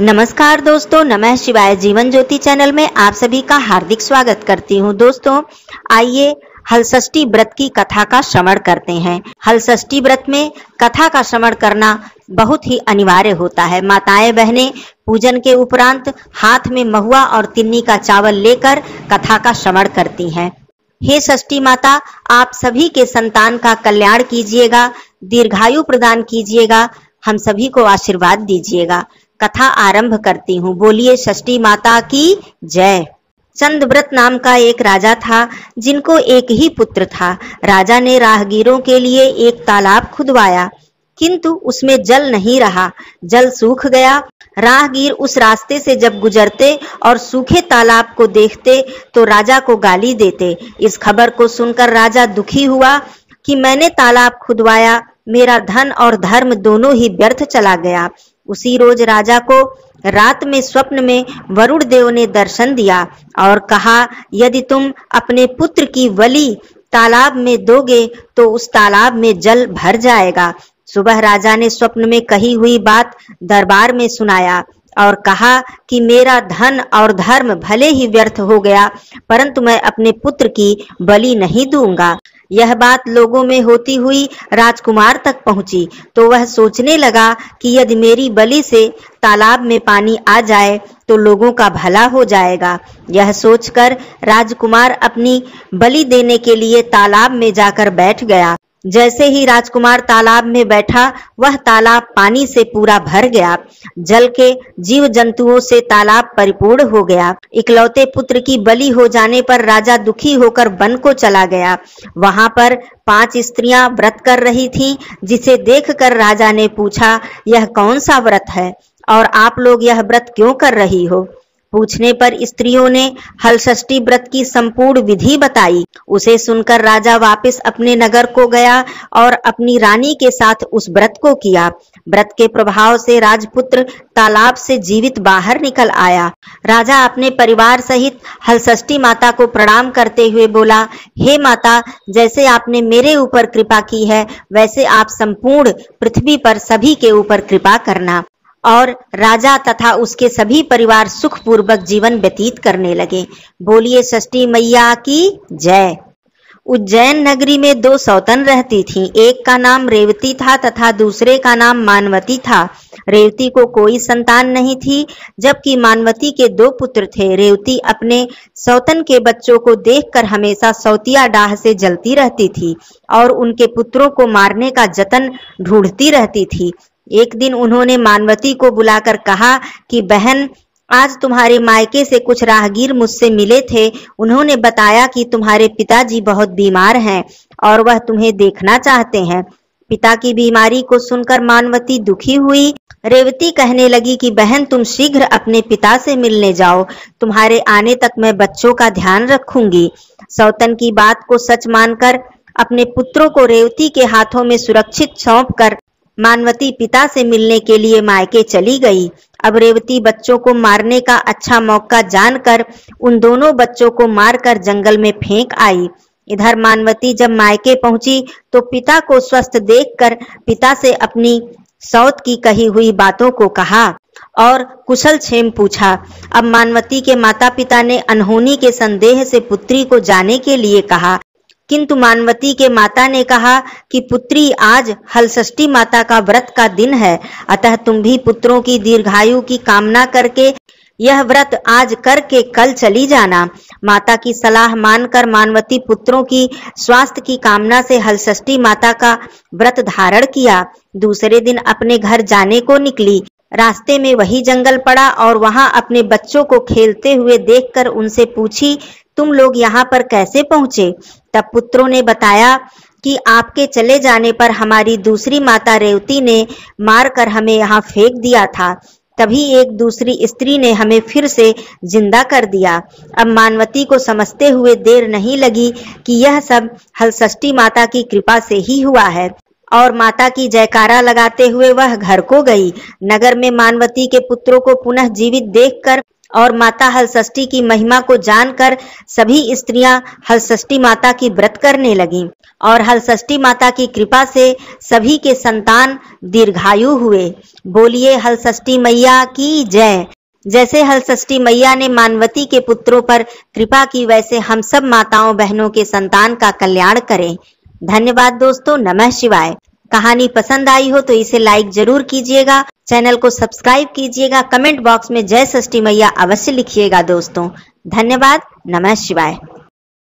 नमस्कार दोस्तों, नमः शिवाय। जीवन ज्योति चैनल में आप सभी का हार्दिक स्वागत करती हूं। दोस्तों आइए हलषष्ठी व्रत की कथा का श्रवण करते हैं। हलषष्ठी व्रत में कथा का श्रवण करना बहुत ही अनिवार्य होता है। माताएं बहनें पूजन के उपरांत हाथ में महुआ और तिन्नी का चावल लेकर कथा का श्रवण करती हैं। हे षष्ठी माता, आप सभी के संतान का कल्याण कीजिएगा, दीर्घायु प्रदान कीजिएगा, हम सभी को आशीर्वाद दीजिएगा। कथा आरंभ करती हूँ। बोलिए षष्ठी माता की जय। चंदव्रत नाम का एक राजा था जिनको एक ही पुत्र था। राजा ने राहगीरों के लिए एक तालाब खुदवाया, किंतु उसमें जल नहीं रहा, जल सूख गया। राहगीर उस रास्ते से जब गुजरते और सूखे तालाब को देखते तो राजा को गाली देते। इस खबर को सुनकर राजा दुखी हुआ कि मैंने तालाब खुदवाया, मेरा धन और धर्म दोनों ही व्यर्थ चला गया। उसी रोज राजा को रात में स्वप्न में वरुण देव ने दर्शन दिया और कहा, यदि तुम अपने पुत्र की बलि तालाब में दोगे तो उस तालाब में जल भर जाएगा। सुबह राजा ने स्वप्न में कही हुई बात दरबार में सुनाया और कहा कि मेरा धन और धर्म भले ही व्यर्थ हो गया, परंतु मैं अपने पुत्र की बलि नहीं दूंगा। यह बात लोगों में होती हुई राजकुमार तक पहुंची तो वह सोचने लगा कि यदि मेरी बलि से तालाब में पानी आ जाए तो लोगों का भला हो जाएगा। यह सोचकर राजकुमार अपनी बलि देने के लिए तालाब में जाकर बैठ गया। जैसे ही राजकुमार तालाब में बैठा, वह तालाब पानी से पूरा भर गया। जल के जीव जंतुओं से तालाब परिपूर्ण हो गया। इकलौते पुत्र की बलि हो जाने पर राजा दुखी होकर वन को चला गया। वहां पर 5 स्त्रियां व्रत कर रही थीं, जिसे देखकर राजा ने पूछा, यह कौन सा व्रत है और आप लोग यह व्रत क्यों कर रही हो? पूछने पर स्त्रियों ने हलषष्ठी व्रत की संपूर्ण विधि बताई। उसे सुनकर राजा वापस अपने नगर को गया और अपनी रानी के साथ उस व्रत को किया। व्रत के प्रभाव से राजपुत्र तालाब से जीवित बाहर निकल आया। राजा अपने परिवार सहित हलषष्ठी माता को प्रणाम करते हुए बोला, हे माता, जैसे आपने मेरे ऊपर कृपा की है वैसे आप संपूर्ण पृथ्वी पर सभी के ऊपर कृपा करना। और राजा तथा उसके सभी परिवार सुख पूर्वक जीवन व्यतीत करने लगे। बोलिए षष्ठी मैया की जय। उज्जैन नगरी में 2 सौतन रहती थीं। एक का नाम रेवती था तथा दूसरे का नाम मानवती था। रेवती को कोई संतान नहीं थी, जबकि मानवती के 2 पुत्र थे। रेवती अपने सौतन के बच्चों को देखकर हमेशा सौतिया डाह से जलती रहती थी और उनके पुत्रों को मारने का जतन ढूंढती रहती थी। एक दिन उन्होंने मानवती को बुलाकर कहा कि बहन, आज तुम्हारे मायके से कुछ राहगीर मुझसे मिले थे। उन्होंने बताया कि तुम्हारे पिताजी बहुत बीमार हैं और वह तुम्हें देखना चाहते हैं। पिता की बीमारी को सुनकर मानवती दुखी हुई। रेवती कहने लगी कि बहन, तुम शीघ्र अपने पिता से मिलने जाओ, तुम्हारे आने तक मैं बच्चों का ध्यान रखूंगी। सौतन की बात को सच मानकर अपने पुत्रों को रेवती के हाथों में सुरक्षित सौंपकर मानवती पिता से मिलने के लिए मायके चली गई। अब रेवती बच्चों को मारने का अच्छा मौका जानकर उन दोनों बच्चों को मारकर जंगल में फेंक आई। इधर मानवती जब मायके पहुंची तो पिता को स्वस्थ देखकर पिता से अपनी सौत की कही हुई बातों को कहा और कुशल क्षेम पूछा। अब मानवती के माता पिता ने अनहोनी के संदेह से पुत्री को जाने के लिए कहा, किंतु मानवती के माता ने कहा कि पुत्री, आज हलषष्ठी माता का व्रत का दिन है, अतः तुम भी पुत्रों की दीर्घायु की कामना करके यह व्रत आज करके कल चली जाना। माता की सलाह मानकर मानवती पुत्रों की स्वास्थ्य की कामना से हलषष्ठी माता का व्रत धारण किया। दूसरे दिन अपने घर जाने को निकली। रास्ते में वही जंगल पड़ा और वहां अपने बच्चों को खेलते हुए देखकर उनसे पूछी, तुम लोग यहाँ पर कैसे पहुंचे? तब पुत्रों ने बताया कि आपके चले जाने पर हमारी दूसरी माता रेवती ने मारकर हमें यहाँ फेंक दिया था, तभी एक दूसरी स्त्री ने हमें फिर से जिंदा कर दिया। अब मानवती को समझते हुए देर नहीं लगी कि यह सब हलषष्ठी माता की कृपा से ही हुआ है और माता की जयकारा लगाते हुए वह घर को गई। नगर में मानवती के पुत्रों को पुनः जीवित देखकर और माता हलषष्ठी की महिमा को जानकर सभी स्त्रियां हलषष्ठी माता की व्रत करने लगीं और हलषष्ठी माता की कृपा से सभी के संतान दीर्घायु हुए। बोलिए हलषष्ठी मैया की जय। जैसे हलषष्ठी मैया ने मानवती के पुत्रों पर कृपा की, वैसे हम सब माताओं बहनों के संतान का कल्याण करें। धन्यवाद दोस्तों, नमः शिवाय। कहानी पसंद आई हो तो इसे लाइक जरूर कीजिएगा, चैनल को सब्सक्राइब कीजिएगा, कमेंट बॉक्स में जय षष्ठी मैया अवश्य लिखिएगा दोस्तों। धन्यवाद, नमः शिवाय।